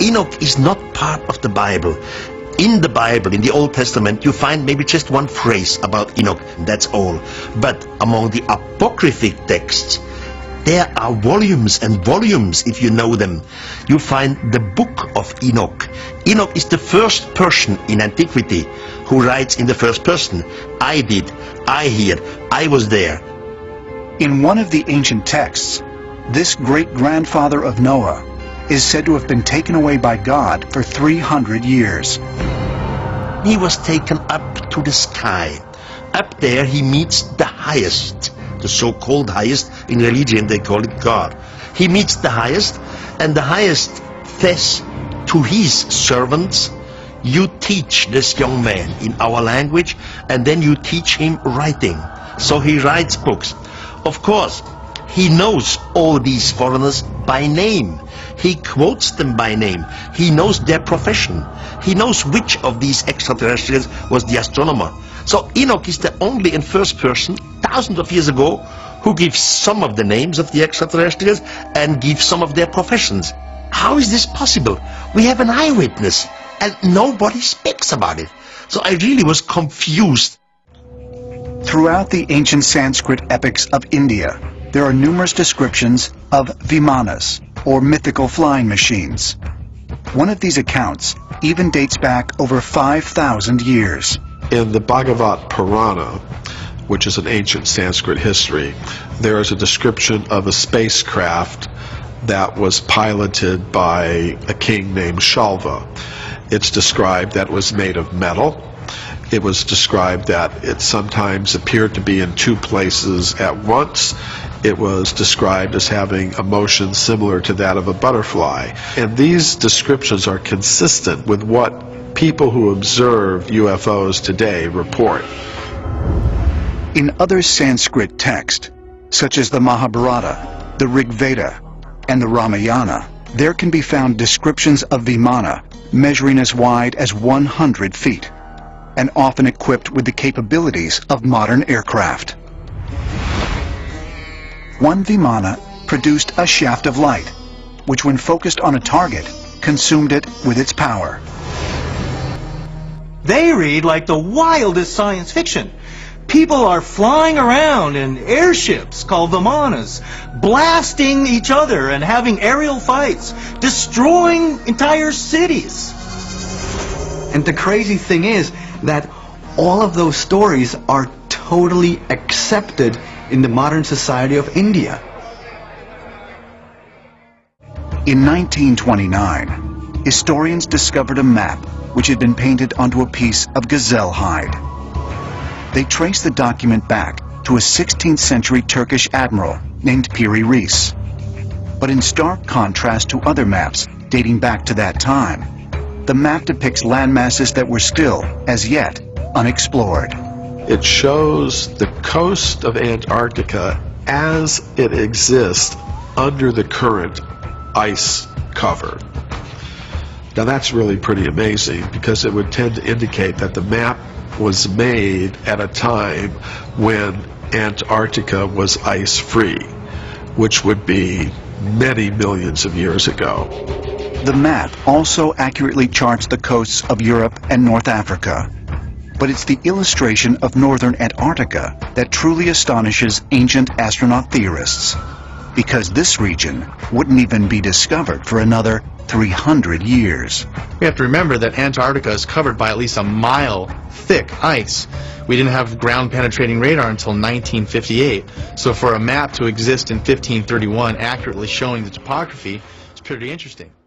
Enoch is not part of the Bible. In the Bible, in the Old Testament, you find maybe just one phrase about Enoch, that's all. But among the apocryphic texts, there are volumes and volumes, if you know them. You find the Book of Enoch. Enoch is the first person in antiquity who writes in the first person. I did, I hear, I was there. In one of the ancient texts, this great-grandfather of Noah is said to have been taken away by God for 300 years. He was taken up to the sky. Up there he meets the highest, the so-called highest, in religion they call it God. He meets the highest, and the highest says to his servants, you teach this young man in our language, and then you teach him writing. So he writes books. Of course, he knows all these foreigners by name. He quotes them by name. He knows their profession. He knows which of these extraterrestrials was the astronomer. So Enoch is the only and first person, thousands of years ago, who gives some of the names of the extraterrestrials and gives some of their professions. How is this possible? We have an eyewitness and nobody speaks about it. So I really was confused. Throughout the ancient Sanskrit epics of India, there are numerous descriptions of Vimanas, or mythical flying machines. One of these accounts even dates back over 5,000 years. In the Bhagavata Purana, which is an ancient Sanskrit history, there is a description of a spacecraft that was piloted by a king named Shalva. It's described that it was made of metal. It was described that it sometimes appeared to be in two places at once. It was described as having a motion similar to that of a butterfly. And these descriptions are consistent with what people who observe UFOs today report. In other Sanskrit texts, such as the Mahabharata, the Rigveda, and the Ramayana, there can be found descriptions of Vimana measuring as wide as 100 feet. And often equipped with the capabilities of modern aircraft. One Vimana produced a shaft of light, which when focused on a target, consumed it with its power. They read like the wildest science fiction. People are flying around in airships called Vimanas, blasting each other and having aerial fights, destroying entire cities. And the crazy thing is, that all of those stories are totally accepted in the modern society of India. In 1929, historians discovered a map which had been painted onto a piece of gazelle hide. They traced the document back to a 16th century Turkish admiral named Piri Reis. But in stark contrast to other maps dating back to that time, the map depicts landmasses that were still, as yet, unexplored. It shows the coast of Antarctica as it exists under the current ice cover. Now that's really pretty amazing because it would tend to indicate that the map was made at a time when Antarctica was ice-free, which would be many millions of years ago. The map also accurately charts the coasts of Europe and North Africa, but it's the illustration of northern Antarctica that truly astonishes ancient astronaut theorists, because this region wouldn't even be discovered for another 300 years. We have to remember that Antarctica is covered by at least a mile thick ice. We didn't have ground-penetrating radar until 1958, so for a map to exist in 1531 accurately showing the topography, it's pretty interesting.